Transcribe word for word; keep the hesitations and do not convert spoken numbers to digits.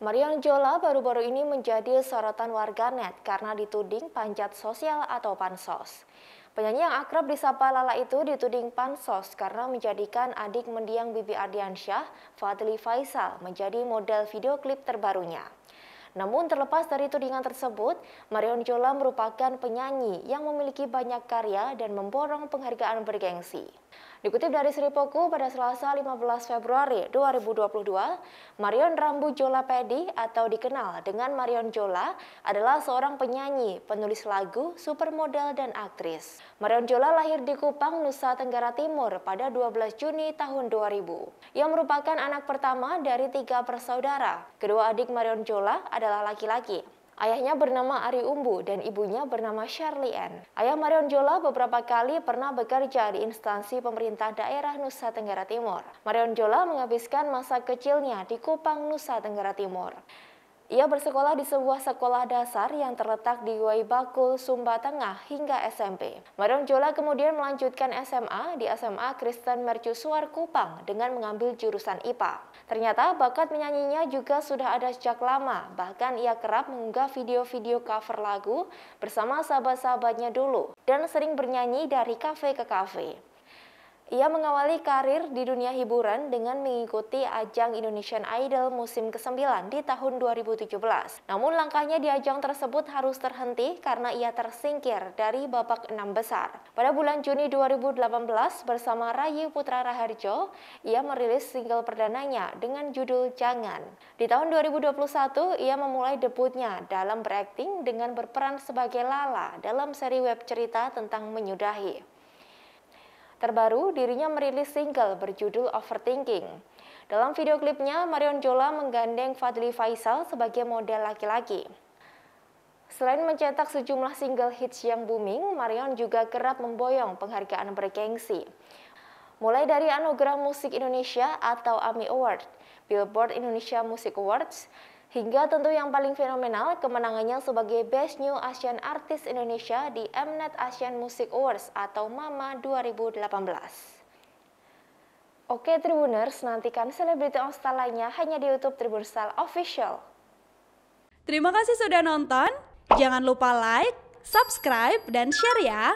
Marion Jola baru-baru ini menjadi sorotan warganet karena dituding panjat sosial atau pansos. Penyanyi yang akrab disapa Lala itu dituding pansos karena menjadikan adik mendiang Bibi Ardiansyah, Fadly Faisal, menjadi model video klip terbarunya. Namun terlepas dari tudingan tersebut, Marion Jola merupakan penyanyi yang memiliki banyak karya dan memborong penghargaan bergengsi. Dikutip dari Sri Poku pada Selasa lima belas Februari dua ribu dua puluh dua, Marion Rambu Jola Pedi atau dikenal dengan Marion Jola adalah seorang penyanyi, penulis lagu, supermodel, dan aktris. Marion Jola lahir di Kupang, Nusa Tenggara Timur pada dua belas Juni tahun dua ribu. Ia merupakan anak pertama dari tiga bersaudara. Kedua adik Marion Jola adalah laki-laki. Ayahnya bernama Ari Umbu dan ibunya bernama Shirleyen. Ayah Marion Jola beberapa kali pernah bekerja di instansi pemerintah daerah Nusa Tenggara Timur. Marion Jola menghabiskan masa kecilnya di Kupang, Nusa Tenggara Timur. Ia bersekolah di sebuah sekolah dasar yang terletak di Waibakul, Sumba Tengah hingga S M P. Marion Jola kemudian melanjutkan S M A di S M A Kristen Mercusuar Kupang dengan mengambil jurusan I P A. Ternyata bakat menyanyinya juga sudah ada sejak lama, bahkan ia kerap mengunggah video-video cover lagu bersama sahabat-sahabatnya dulu dan sering bernyanyi dari kafe ke kafe. Ia mengawali karir di dunia hiburan dengan mengikuti ajang Indonesian Idol musim kesembilan di tahun dua ribu tujuh belas. Namun langkahnya di ajang tersebut harus terhenti karena ia tersingkir dari babak enam besar. Pada bulan Juni dua ribu delapan belas bersama Rayi Putra Raharjo, ia merilis single perdananya dengan judul Jangan. Di tahun dua ribu dua puluh satu, ia memulai debutnya dalam berakting dengan berperan sebagai Lala dalam seri web cerita tentang menyudahi. Terbaru, dirinya merilis single berjudul Overthinking. Dalam video klipnya, Marion Jola menggandeng Fadly Faisal sebagai model laki-laki. Selain mencetak sejumlah single hits yang booming, Marion juga kerap memboyong penghargaan bergengsi. Mulai dari Anugerah Musik Indonesia atau A M I Awards, Billboard Indonesia Music Awards, hingga tentu yang paling fenomenal kemenangannya sebagai Best New Asian Artist Indonesia di Mnet Asian Music Awards atau MAMA dua ribu delapan belas. Oke Tribuners, nantikan selebriti all star lainnya hanya di YouTube Tribun Style Official. Terima kasih sudah nonton. Jangan lupa like, subscribe, dan share ya.